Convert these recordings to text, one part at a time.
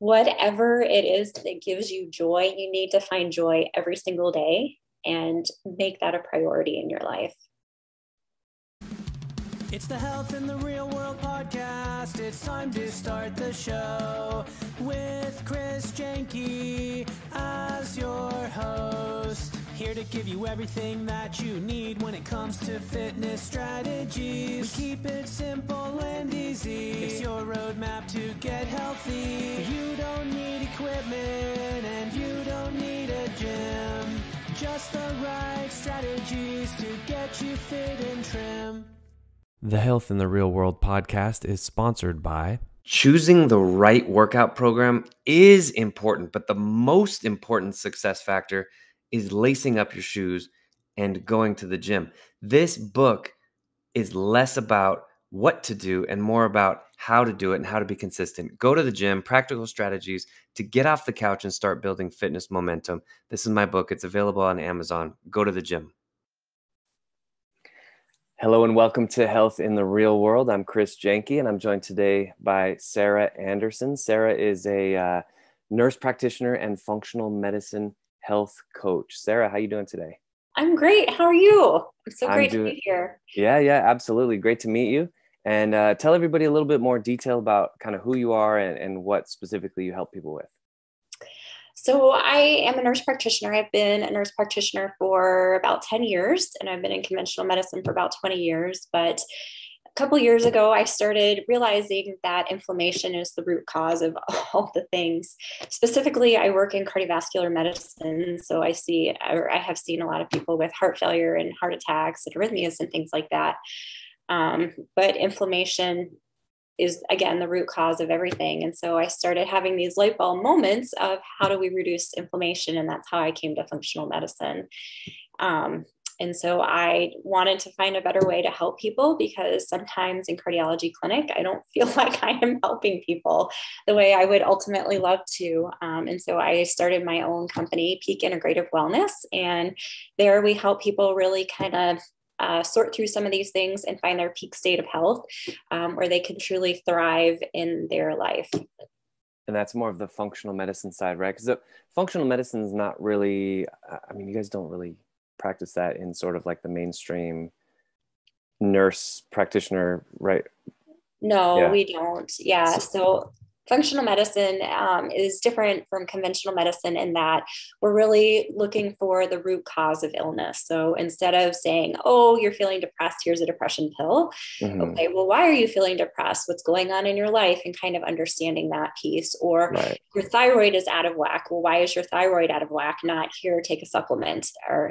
whatever it is that gives you joy, you need to find joy every single day and make that a priority in your life. It's the Health in the Real World podcast. It's time to start the show with Chris Janke as your host. Here to give you everything that you need when it comes to fitness strategies. We keep it simple and easy. It's your roadmap to get healthy. You don't need equipment and you don't need a gym. Just the right strategies to get you fit and trim. The Health in the Real World podcast is sponsored by... Choosing the right workout program is important, but the most important success factor is lacing up your shoes and going to the gym. This book is less about what to do and more about how to do it and how to be consistent. Go to the gym, practical strategies to get off the couch and start building fitness momentum. This is my book. It's available on Amazon. Go to the gym. Hello and welcome to Health in the Real World. I'm Chris Janke and I'm joined today by Sarah Anderson. Sarah is a nurse practitioner and functional medicine health coach. Sarah, how are you doing today? I'm great. How are you? It's so great to be here. Yeah, absolutely. Great to meet you. And tell everybody a little bit more detail about kind of who you are and what specifically you help people with. So I am a nurse practitioner. I've been a nurse practitioner for about 10 years, and I've been in conventional medicine for about 20 years. But a couple years ago, I started realizing that inflammation is the root cause of all the things. Specifically, I work in cardiovascular medicine. So I have seen a lot of people with heart failure and heart attacks and arrhythmias and things like that. But inflammation is, again, the root cause of everything. And so I started having these light bulb moments of how do we reduce inflammation? And that's how I came to functional medicine. And so I wanted to find a better way to help people, because sometimes in cardiology clinic, I don't feel like I am helping people the way I would ultimately love to. And so I started my own company, Peak Integrative Wellness. And there we help people really kind of sort through some of these things and find their peak state of health, where they can truly thrive in their life. And that's more of the functional medicine side, right? Because the functional medicine is not really, you guys don't really practice that in sort of like the mainstream nurse practitioner, right? No, yeah. We don't. Yeah. So functional medicine is different from conventional medicine in that we're really looking for the root cause of illness. So instead of saying, oh, you're feeling depressed, here's a depression pill. Mm-hmm. Okay, well, why are you feeling depressed? What's going on in your life? And kind of understanding that piece. Or right. Your thyroid is out of whack. Well, why is your thyroid out of whack? Not here, take a supplement or,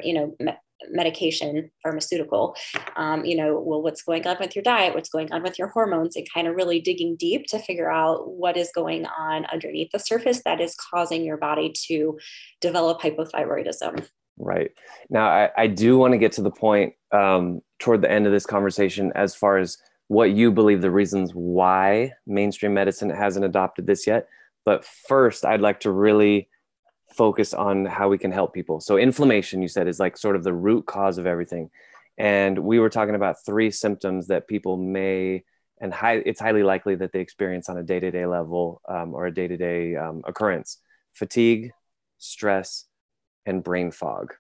medication, pharmaceutical, well, what's going on with your diet, what's going on with your hormones, and kind of really digging deep to figure out what is going on underneath the surface that is causing your body to develop hypothyroidism. Right. Now, I do want to get to the point toward the end of this conversation as far as what you believe the reasons why mainstream medicine hasn't adopted this yet. But first, I'd like to really focus on how we can help people. So inflammation, you said, is like sort of the root cause of everything. And we were talking about three symptoms that people may, and it's highly likely that they experience on a day-to-day level or a day-to-day occurrence: fatigue, stress, and brain fog.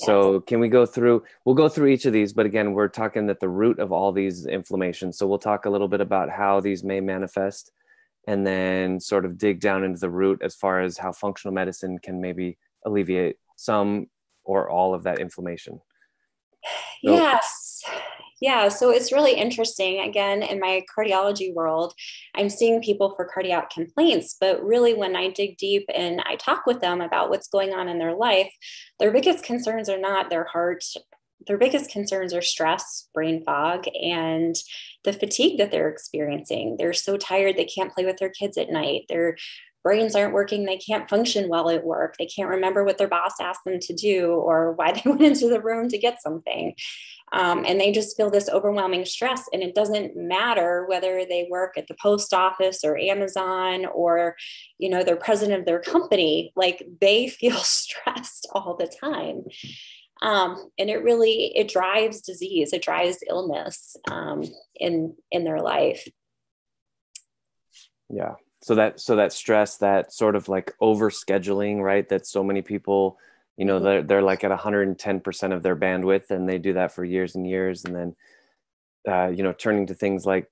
Yes. So we'll go through each of these, but again, we're talking that the root of all these inflammation. So we'll talk a little bit about how these may manifest, and then sort of dig down into the root as far as how functional medicine can maybe alleviate some or all of that inflammation. So. Yes. Yeah. So it's really interesting. Again, in my cardiology world, I'm seeing people for cardiac complaints, but really when I dig deep and I talk with them about what's going on in their life, their biggest concerns are not their heart. Their biggest concerns are stress, brain fog, and the fatigue that they're experiencing. They're so tired, they can't play with their kids at night. Their brains aren't working. They can't function well at work. They can't remember what their boss asked them to do or why they went into the room to get something. And they just feel this overwhelming stress. And it doesn't matter whether they work at the post office or Amazon or, they're president of their company. Like, they feel stressed all the time. And it drives disease, it drives illness in their life. Yeah, So that stress, that sort of like overscheduling, right? That so many people, you know, they're like at 110% of their bandwidth, and they do that for years and years. And then, you know, turning to things like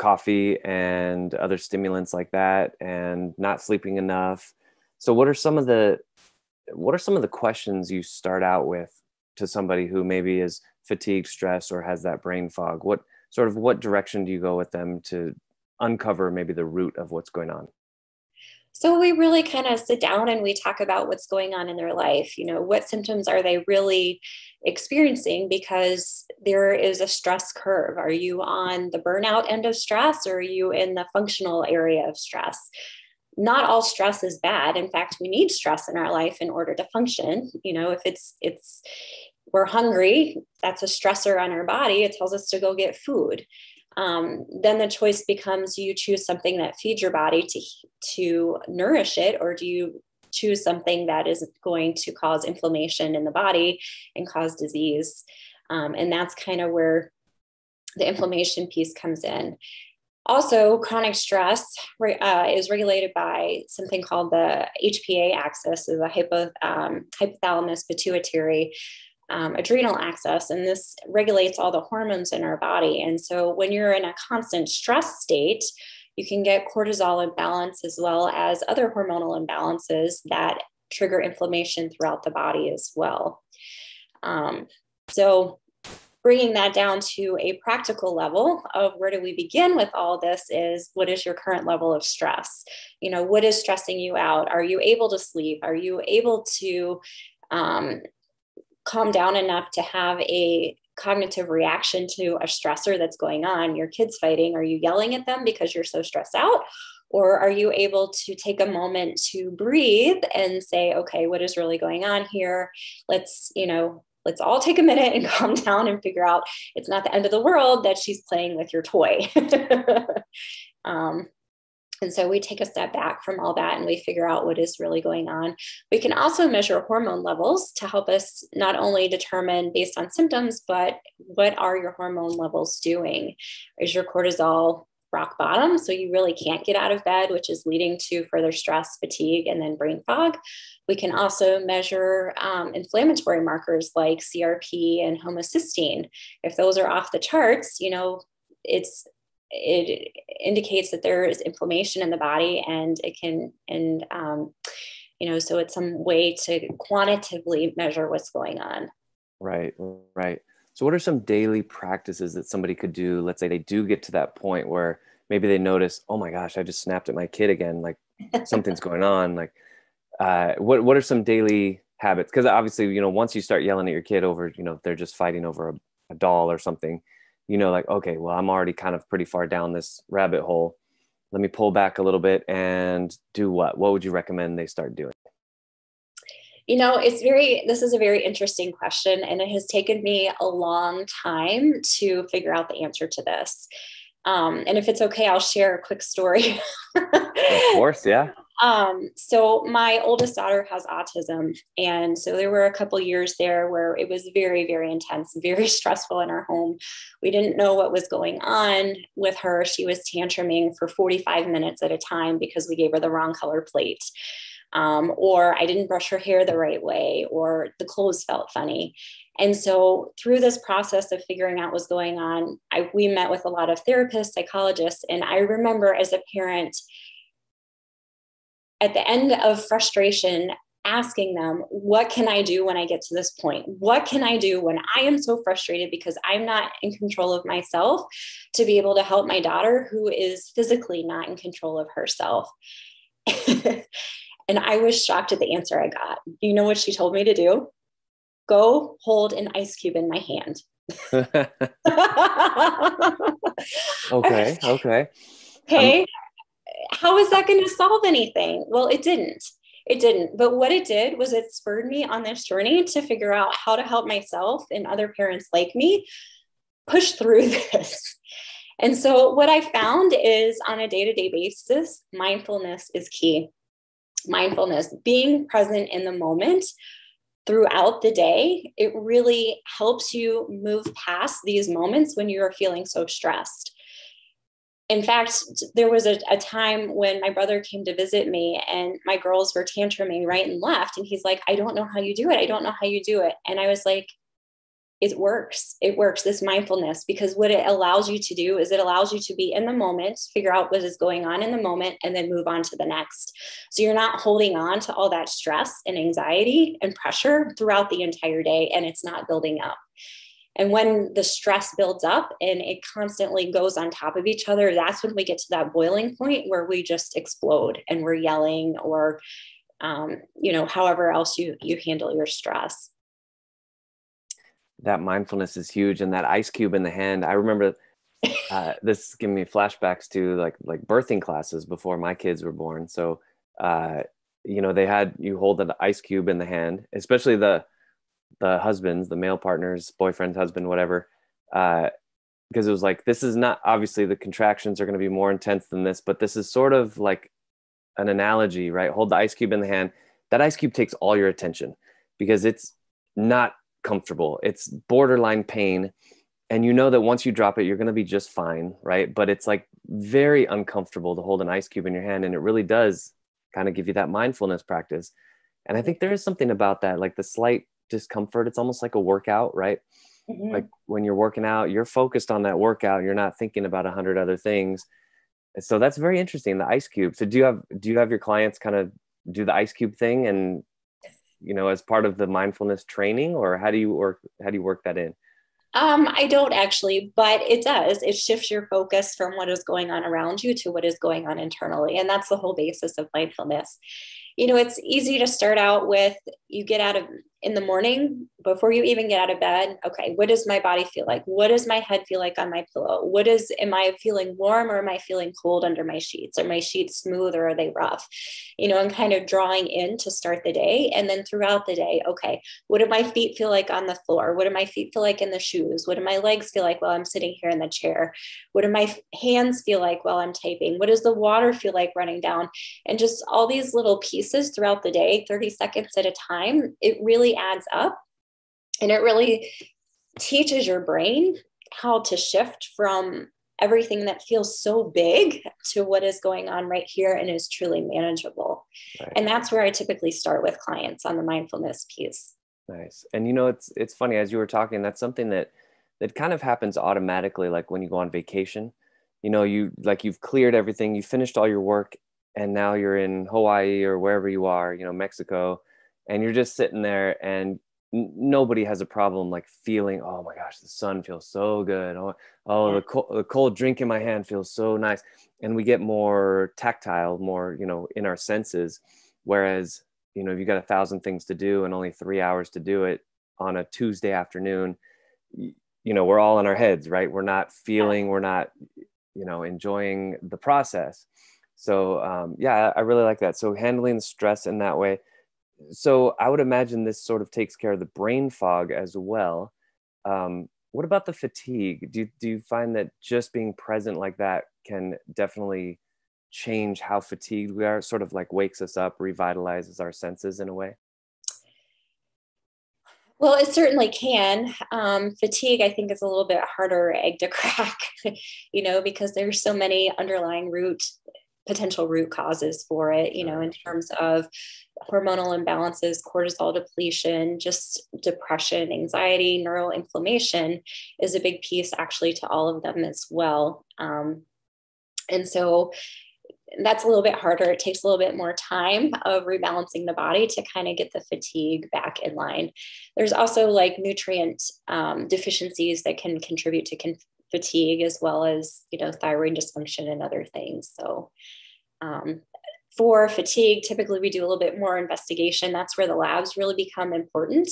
coffee and other stimulants like that, and not sleeping enough. So what are some of the questions you start out with to somebody who maybe is fatigued, stressed, or has that brain fog? What direction do you go with them to uncover maybe the root of what's going on? So we really kind of sit down and we talk about what's going on in their life. You know, what symptoms are they really experiencing? Because there is a stress curve. Are you on the burnout end of stress, or are you in the functional area of stress? Not all stress is bad. In fact, we need stress in our life in order to function. You know, if we're hungry, that's a stressor on our body. It tells us to go get food. Then the choice becomes, you choose something that feeds your body to nourish it, or do you choose something that is going to cause inflammation in the body and cause disease? And that's kind of where the inflammation piece comes in. Also, chronic stress is regulated by something called the HPA axis, is a hypothalamus pituitary adrenal axis, and this regulates all the hormones in our body. And so when you're in a constant stress state, you can get cortisol imbalance as well as other hormonal imbalances that trigger inflammation throughout the body as well. So bringing that down to a practical level of where do we begin with all this is, what is your current level of stress? You know, what is stressing you out? Are you able to sleep? Are you able to calm down enough to have a cognitive reaction to a stressor that's going on? Your kid's fighting. Are you yelling at them because you're so stressed out? Or are you able to take a moment to breathe and say, okay, what is really going on here? Let's all take a minute and calm down and figure out it's not the end of the world that she's playing with your toy. And so we take a step back from all that and we figure out what is really going on. We can also measure hormone levels to help us not only determine based on symptoms, but what are your hormone levels doing? Is your cortisol rock bottom, so you really can't get out of bed, which is leading to further stress, fatigue, and then brain fog? We can also measure inflammatory markers like CRP and homocysteine. If those are off the charts, you know, it indicates that there is inflammation in the body, and it can, and, you know, so it's some way to quantitatively measure what's going on. Right. So what are some daily practices that somebody could do? Let's say they do get to that point where maybe they notice, oh my gosh, I just snapped at my kid again. Like something's going on. Like, what are some daily habits? Cause obviously, you know, once you start yelling at your kid over, you know, they're just fighting over a doll or something, you know, like, okay, well, I'm already kind of pretty far down this rabbit hole. Let me pull back a little bit and do what? What would you recommend they start doing? You know, this is a very interesting question, and it has taken me a long time to figure out the answer to this. And if it's okay, I'll share a quick story. Of course, yeah. So my oldest daughter has autism. And so there were a couple years there where it was very, very intense, very stressful in our home. We didn't know what was going on with her. She was tantruming for 45 minutes at a time because we gave her the wrong color plate. Or I didn't brush her hair the right way, or the clothes felt funny. And so through this process of figuring out what was going on, we met with a lot of therapists, psychologists, and I remember as a parent, at the end of frustration, asking them, what can I do when I get to this point? What can I do when I am so frustrated because I'm not in control of myself to be able to help my daughter who is physically not in control of herself? And I was shocked at the answer I got. You know what she told me to do? Go hold an ice cube in my hand. Okay. Hey, how is that going to solve anything? Well, it didn't. But what it did was it spurred me on this journey to figure out how to help myself and other parents like me push through this. And so what I found is, on a day-to-day basis, mindfulness is key. Mindfulness, being present in the moment throughout the day, it really helps you move past these moments when you are feeling so stressed. In fact, there was a time when my brother came to visit me and my girls were tantruming right and left. And he's like, I don't know how you do it. I don't know how you do it. And I was like, it works. It works, this mindfulness, because what it allows you to do is it allows you to be in the moment, figure out what is going on in the moment, and then move on to the next. So you're not holding on to all that stress and anxiety and pressure throughout the entire day, and it's not building up. And when the stress builds up and it constantly goes on top of each other, that's when we get to that boiling point where we just explode and we're yelling or, however else you handle your stress. That mindfulness is huge. And that ice cube in the hand, I remember this giving me flashbacks to like birthing classes before my kids were born. So, they had you hold the ice cube in the hand, especially the husbands, the male partners, boyfriend, husband, whatever. Because it was like, this is not, obviously the contractions are going to be more intense than this, but this is sort of like an analogy, right? Hold the ice cube in the hand. That ice cube takes all your attention because it's not comfortable. It's borderline pain. And you know that once you drop it, you're going to be just fine, right? But it's like very uncomfortable to hold an ice cube in your hand. And it really does kind of give you that mindfulness practice. And I think there is something about that, like the slight discomfort. It's almost like a workout, right? Mm-hmm. Like when you're working out, you're focused on that workout. You're not thinking about 100 other things. So that's very interesting. The ice cube. So do you have your clients kind of do the ice cube thing and, as part of the mindfulness training, or how do you work that in? I don't actually, but it does. It shifts your focus from what is going on around you to what is going on internally. And that's the whole basis of mindfulness. It's easy to start out with, you get out of in the morning before you even get out of bed. Okay. What does my body feel like? What does my head feel like on my pillow? Am I feeling warm or am I feeling cold under my sheets? Are my sheets smooth or are they rough? And kind of drawing in to start the day. And then throughout the day, okay, what do my feet feel like on the floor? What do my feet feel like in the shoes? What do my legs feel like while I'm sitting here in the chair? What do my hands feel like while I'm typing? What does the water feel like running down? And just all these little pieces throughout the day, 30 seconds at a time, it really adds up. And it really teaches your brain how to shift from everything that feels so big to what is going on right here and is truly manageable. Right. And that's where I typically start with clients on the mindfulness piece. Nice. And it's funny, as you were talking, that's something that kind of happens automatically. Like when you go on vacation, you've cleared everything, you finished all your work, and now you're in Hawaii or wherever you are, Mexico, and you're just sitting there and nobody has a problem like feeling, oh my gosh, the sun feels so good. Oh, the cold drink in my hand feels so nice. And we get more tactile, more, in our senses. Whereas, if you got 1,000 things to do and only 3 hours to do it on a Tuesday afternoon, we're all in our heads, right? We're not feeling, we're not, enjoying the process. So I really like that. So handling the stress in that way. So I would imagine this sort of takes care of the brain fog as well. What about the fatigue? Do you find that just being present like that can definitely change how fatigued we are? It sort of like wakes us up, revitalizes our senses in a way? Well, it certainly can. Fatigue, I think, is a little bit harder egg to crack, because there's so many underlying potential root causes for it, in terms of hormonal imbalances, cortisol depletion, just depression, anxiety, neuroinflammation is a big piece actually to all of them as well. And so that's a little bit harder. It takes a little bit more time of rebalancing the body to kind of get the fatigue back in line. There's also like nutrient deficiencies that can contribute to fatigue, as well as, thyroid dysfunction and other things. So for fatigue, typically we do a little bit more investigation. That's where the labs really become important.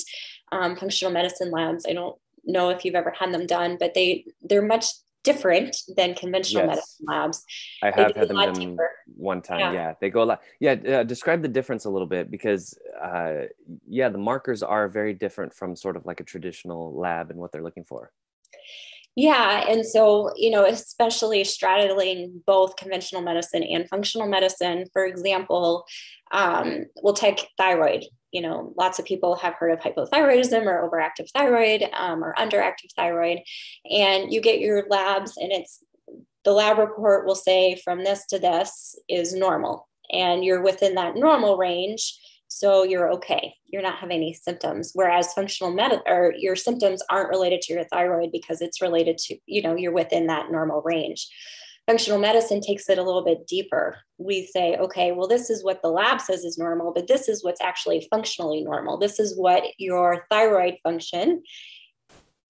Functional medicine labs, I don't know if you've ever had them done, but they're much different than conventional medicine labs. I have had them done one time. Yeah. They go a lot. Yeah. Describe the difference a little bit, because the markers are very different from sort of like a traditional lab and what they're looking for. Yeah. And so, especially straddling both conventional medicine and functional medicine, for example, we'll take thyroid. Lots of people have heard of hypothyroidism or overactive thyroid or underactive thyroid, and you get your labs and it's the lab report will say from this to this is normal, and you're within that normal range. So you're okay. You're not having any symptoms. Whereas functional medicine, or your symptoms aren't related to your thyroid because it's related to, you know, you're within that normal range. Functional medicine takes it a little bit deeper. We say, okay, well, this is what the lab says is normal, but this is what's actually functionally normal. This is what your thyroid function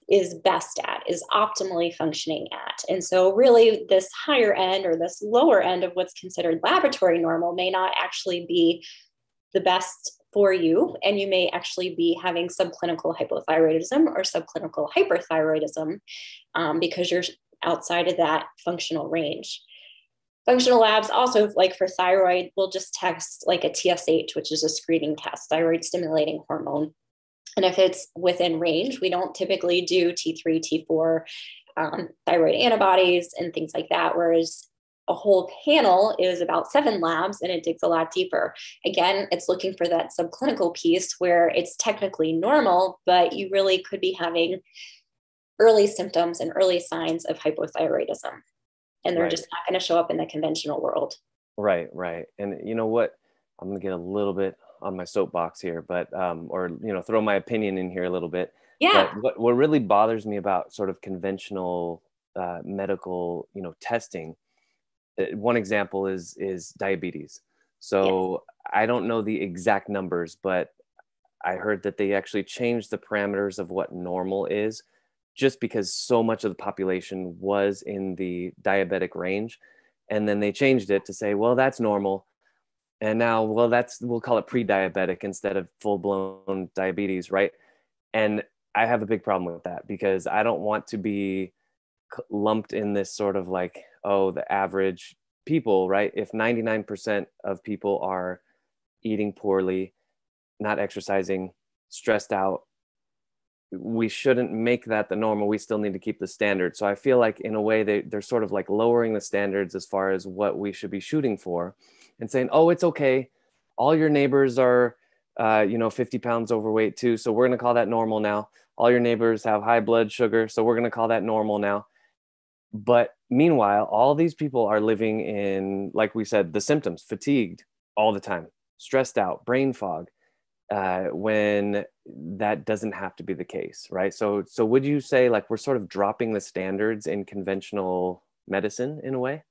is best at, is optimally functioning at. And so really this higher end or this lower end of what's considered laboratory normal may not actually be the best for you, and you may actually be having subclinical hypothyroidism or subclinical hyperthyroidism because you're outside of that functional range. Functional labs also, like for thyroid, will just test like a TSH, which is a screening test, thyroid stimulating hormone. And if it's within range, we don't typically do T3, T4, thyroid antibodies and things like that, whereas a whole panel is about 7 labs and it digs a lot deeper. Again, it's looking for that subclinical piece where it's technically normal, but you really could be having early symptoms and early signs of hypothyroidism. And they're just not going to show up in the conventional world. Right, right. And you know what? I'm going to get a little bit on my soapbox here, but, or, you know, throw my opinion in here a little bit. Yeah. But what really bothers me about sort of conventional medical, you know, testing, one example is diabetes. So yes. I don't know the exact numbers, but I heard that they actually changed the parameters of what normal is just because so much of the population was in the diabetic range. And then they changed it to say, well, that's normal. And now, well, that's, we'll call it pre-diabetic instead of full-blown diabetes, right? And I have a big problem with that because I don't want to be lumped in this sort of like, oh, the average people, right? If 99% of people are eating poorly, not exercising, stressed out, we shouldn't make that the normal. We still need to keep the standard. So I feel like in a way they're sort of like lowering the standards as far as what we should be shooting for and saying, oh, it's okay. All your neighbors are, you know, 50 pounds overweight too. So we're going to call that normal now. All your neighbors have high blood sugar. So we're going to call that normal now. But meanwhile, all these people are living in, like we said, the symptoms, fatigued all the time, stressed out, brain fog, when that doesn't have to be the case, right? So would you say like we're sort of dropping the standards in conventional medicine in a way?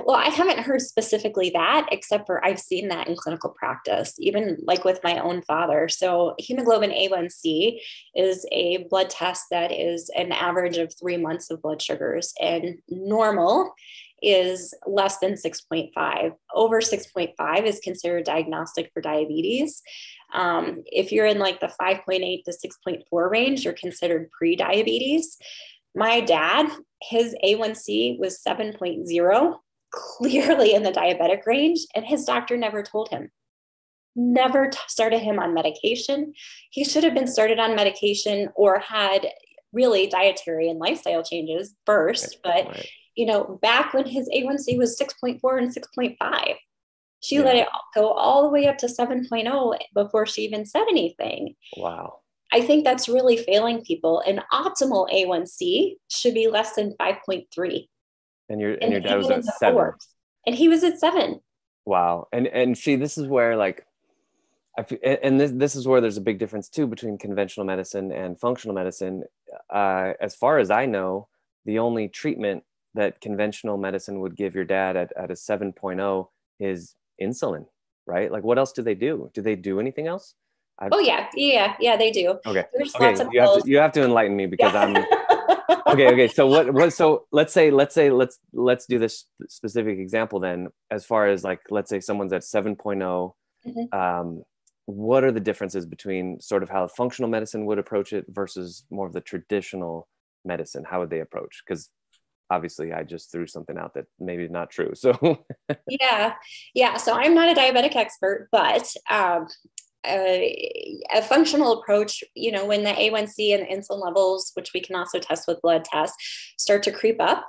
Well, I haven't heard specifically that, except for I've seen that in clinical practice, even like with my own father. So hemoglobin A1C is a blood test that is an average of 3 months of blood sugars, and normal is less than 6.5. Over 6.5 is considered diagnostic for diabetes. If you're in like the 5.8 to 6.4 range, you're considered pre-diabetes. My dad, his A1C was 7.0, clearly in the diabetic range, and his doctor never told him, never started him on medication. He should have been started on medication or had really dietary and lifestyle changes first, but you know, back when his A1C was 6.4 and 6.5, she let it go all the way up to 7.0 before she even said anything. Wow. I think that's really failing people. An optimal A1C should be less than 5.3. And your dad was at 7. And he was at 7. Wow. And see, this is where like, this is where there's a big difference too between conventional medicine and functional medicine. As far as I know, the only treatment that conventional medicine would give your dad at a 7.0 is insulin, right? Like what else do they do? Do they do anything else? Yeah, they do. Okay. You have to enlighten me because I'm okay. So so let's do this specific example then, as far as like, let's say someone's at 7.0, what are the differences between sort of how functional medicine would approach it versus more of the traditional medicine? How would they approach? Because obviously I just threw something out that maybe is not true. So yeah. So I'm not a diabetic expert, but, a functional approach, you know, when the A1C and insulin levels, which we can also test with blood tests, start to creep up,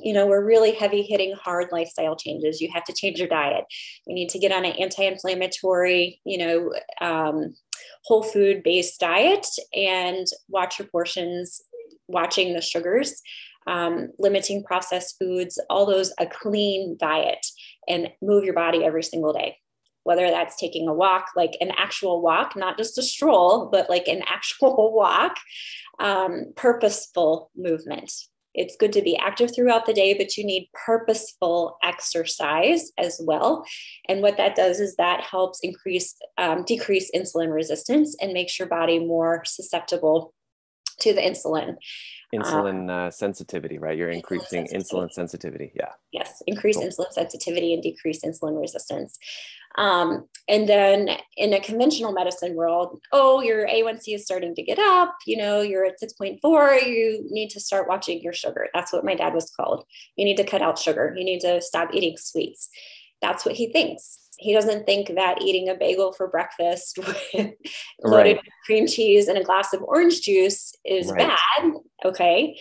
you know, we're really heavy hitting hard lifestyle changes. You have to change your diet. You need to get on an anti-inflammatory, you know, whole food based diet and watch your portions, watching the sugars. limiting processed foods, all those, a clean diet, and move your body every single day. Whether that's taking a walk, like an actual walk, not just a stroll, but like an actual walk, purposeful movement. It's good to be active throughout the day, but you need purposeful exercise as well. And what that does is that helps decrease insulin resistance and makes your body more susceptible to the insulin. Insulin sensitivity, right? You're increasing insulin sensitivity. Yeah. Yes. Increase insulin sensitivity and decrease insulin resistance. And then in a conventional medicine world, oh, your A1C is starting to get up, you know, you're at 6.4, you need to start watching your sugar. That's what my dad was called. You need to cut out sugar. You need to stop eating sweets. That's what he thinks. He doesn't think that eating a bagel for breakfast with loaded cream cheese and a glass of orange juice is bad. Okay.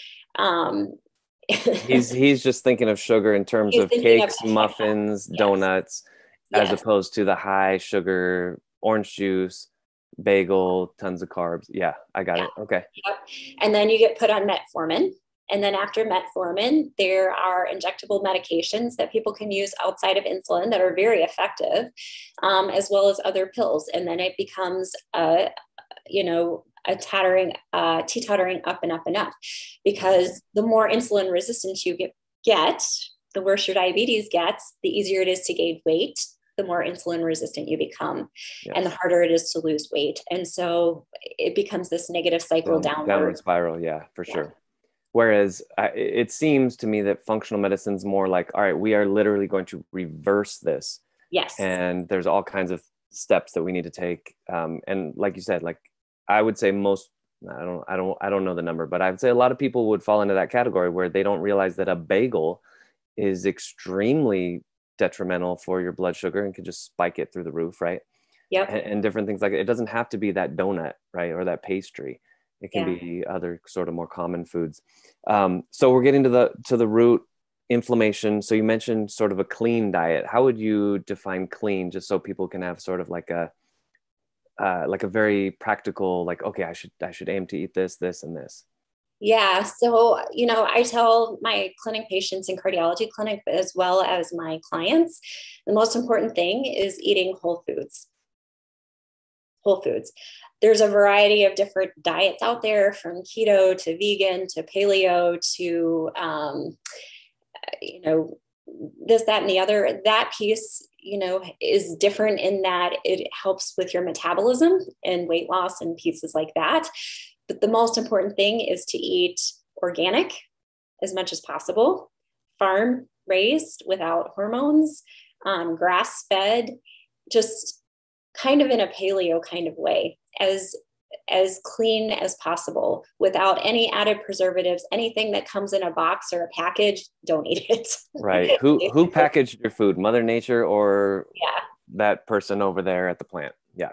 He's just thinking of sugar in terms of cakes, muffins, donuts, as opposed to the high sugar, orange juice, bagel, tons of carbs. Yeah, I got it. Okay. Yep. And then you get put on metformin. And then after metformin, there are injectable medications that people can use outside of insulin that are very effective, as well as other pills. And then it becomes teetering up and up and up, because the more insulin resistance you get, the worse your diabetes gets, the easier it is to gain weight, the more insulin resistant you become, and the harder it is to lose weight. And so it becomes this negative cycle downward spiral. Yeah, for sure. Whereas it seems to me that functional medicine's more like, all right, we are literally going to reverse this. Yes. And there's all kinds of steps that we need to take. And like you said, like I would say I don't know the number, but I would say a lot of people would fall into that category where they don't realize that a bagel is extremely detrimental for your blood sugar and can just spike it through the roof. Right. Yep. And different things like that. It doesn't have to be that donut, right? Or that pastry. It can be other sort of more common foods. So we're getting to the root inflammation. So you mentioned sort of a clean diet. How would you define clean, just so people can have sort of like a very practical, like, okay, I should aim to eat this, this, and this. Yeah. So, you know, I tell my clinic patients in cardiology clinic, as well as my clients, the most important thing is eating whole foods. Whole foods. There's a variety of different diets out there, from keto to vegan to paleo to, this, that, and the other. That piece, you know, is different in that it helps with your metabolism and weight loss and pieces like that. But the most important thing is to eat organic as much as possible, farm raised without hormones, grass fed, just kind of in a paleo kind of way, as clean as possible, without any added preservatives. Anything that comes in a box or a package, don't eat it. Right. Who packaged your food? Mother Nature or that person over there at the plant? Yeah.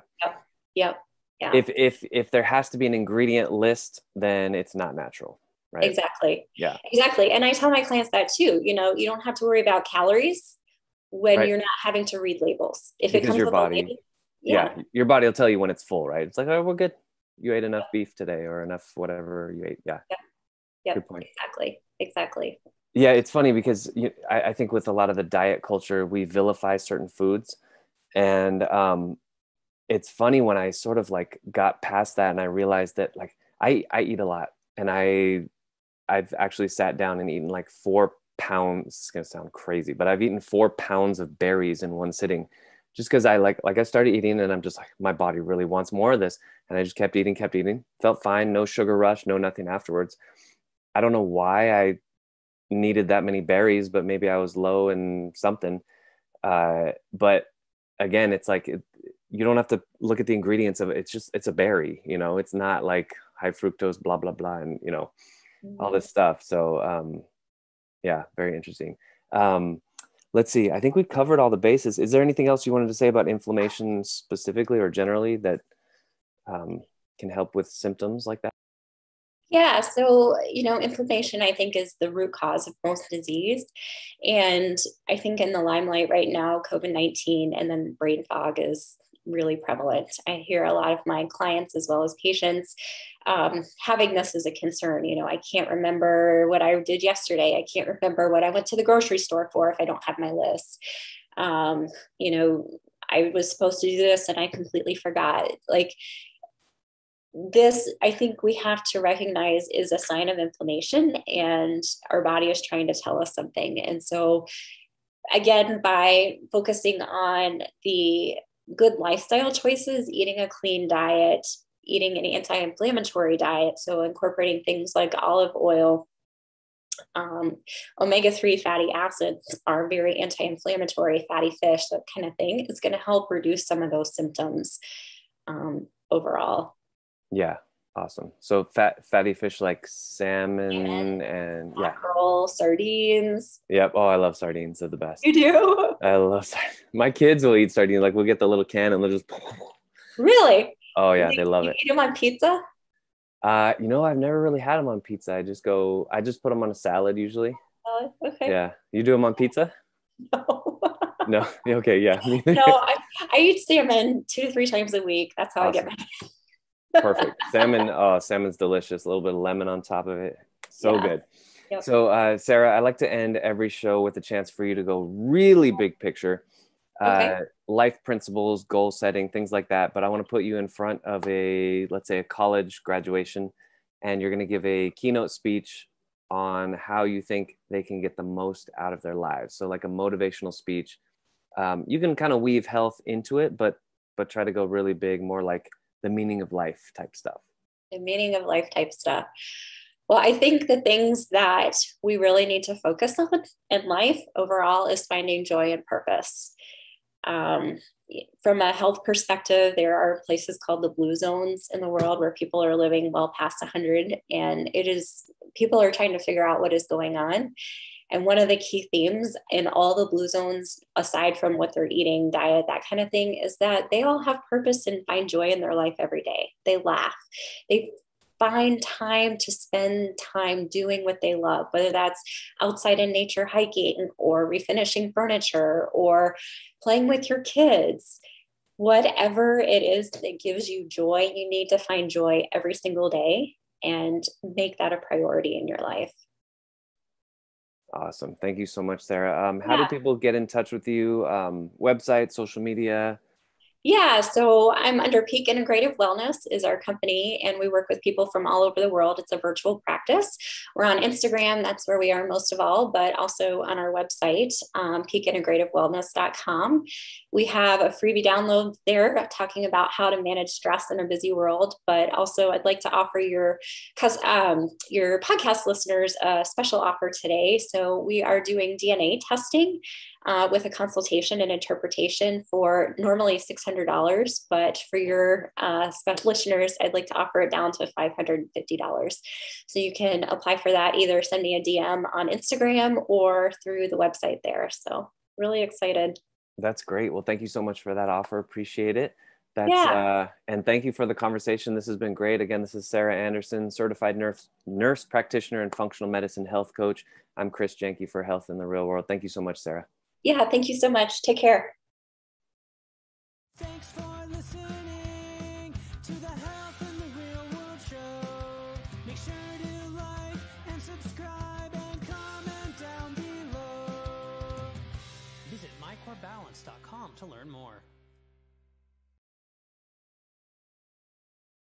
Yep. Yeah. If there has to be an ingredient list, then it's not natural. Right. Exactly. Yeah. Exactly. And I tell my clients that too. You know, you don't have to worry about calories when you're not having to read labels. If because it comes your with body. A label, Yeah. Your body will tell you when it's full, right? It's like, oh, we're good. You ate enough beef today, or enough whatever you ate. Yeah. Yeah. Good point. Exactly. Yeah. It's funny because I think with a lot of the diet culture, we vilify certain foods. And it's funny when I sort of like got past that and I realized that like I eat a lot, and I've actually sat down and eaten like 4 pounds. It's going to sound crazy, but I've eaten 4 pounds of berries in one sitting. Just because I started eating and I'm just like, my body really wants more of this. And I just kept eating, felt fine. No sugar rush, no nothing afterwards. I don't know why I needed that many berries, but maybe I was low in something. But again, it's like, you don't have to look at the ingredients of it. It's just, it's a berry, you know, it's not like high fructose, blah, blah, blah. And you know, all this stuff. So yeah, very interesting. Let's see. I think we covered all the bases. Is there anything else you wanted to say about inflammation specifically or generally that can help with symptoms like that? Yeah. So, you know, inflammation, I think, is the root cause of most disease. And I think in the limelight right now, COVID-19 and then brain fog is really prevalent. I hear a lot of my clients as well as patients having this as a concern. You know, I can't remember what I did yesterday. I can't remember what I went to the grocery store for if I don't have my list. You know, I was supposed to do this and I completely forgot. Like, this, I think we have to recognize, is a sign of inflammation, and our body is trying to tell us something. And so again, by focusing on the good lifestyle choices, eating a clean diet, eating an anti-inflammatory diet, so incorporating things like olive oil, omega-3 fatty acids are very anti-inflammatory, fatty fish, that kind of thing, is going to help reduce some of those symptoms overall. Yeah. Awesome. So fatty fish like salmon and mackerel, sardines. Yep. Oh, I love sardines. They're the best. You do? I love sardines. My kids will eat sardines. Like, we'll get the little can and they'll just. Really? Oh yeah. They love it. You eat them on pizza? You know, I've never really had them on pizza. I just put them on a salad usually. Oh, okay. Yeah. You do them on pizza? No. No. Okay. Yeah. No, I eat salmon 2 to 3 times a week. That's how awesome. I get my. Perfect. Salmon. Salmon's delicious. A little bit of lemon on top of it. So good. Yep. So Sarah, I like to end every show with a chance for you to go really big picture, life principles, goal setting, things like that. But I want to put you in front of a, let's say, a college graduation, and you're going to give a keynote speech on how you think they can get the most out of their lives. So like a motivational speech. You can kind of weave health into it, but try to go really big, more like the meaning of life type stuff. The meaning of life type stuff. Well, I think the things that we really need to focus on in life overall is finding joy and purpose. From a health perspective, there are places called the Blue Zones in the world where people are living well past 100, and people are trying to figure out what is going on. And one of the key themes in all the Blue Zones, aside from what they're eating, diet, that kind of thing, is that they all have purpose and find joy in their life every day. They laugh. They find time to spend time doing what they love, whether that's outside in nature hiking or refinishing furniture or playing with your kids. Whatever it is that gives you joy, you need to find joy every single day and make that a priority in your life. Awesome. Thank you so much, Sarah. How do people get in touch with you? Website, social media? Yeah. So I'm under Peak Integrative Wellness is our company, and we work with people from all over the world. It's a virtual practice. We're on Instagram. That's where we are most of all, but also on our website, peakintegrativewellness.com. We have a freebie download there talking about how to manage stress in a busy world, but also I'd like to offer your podcast listeners a special offer today. So we are doing DNA testing with a consultation and interpretation for normally $600, but for your listeners, I'd like to offer it down to $550. So you can apply for that, either send me a DM on Instagram or through the website there. So really excited. That's great. Well, thank you so much for that offer. Appreciate it. And thank you for the conversation. This has been great. Again, this is Sarah Anderson, certified nurse practitioner and functional medicine health coach. I'm Chris Janke for Health in the Real World. Thank you so much, Sarah. Yeah, thank you so much. Take care. Thanks for listening to the Health in the Real World show. Make sure to like and subscribe and comment down below. Visit MyCoreBalance.com to learn more.